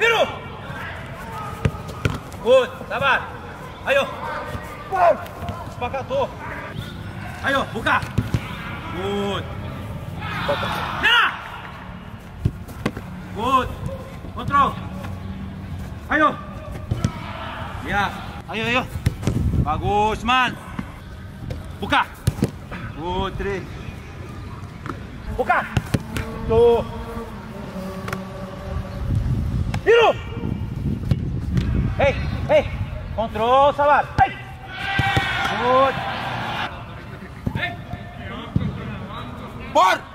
Biru. Good, sabar. Ayo. Sepakat tuh. Ayo, buka. Good. Merah. Good. Kontrol. Ayo. Ya. Ayo, ayo. Bagus, man. Buka. Putri. Buka. Tuh. Biru. Hei, hei. Kontrol, sabar. Hei. Good. Bor.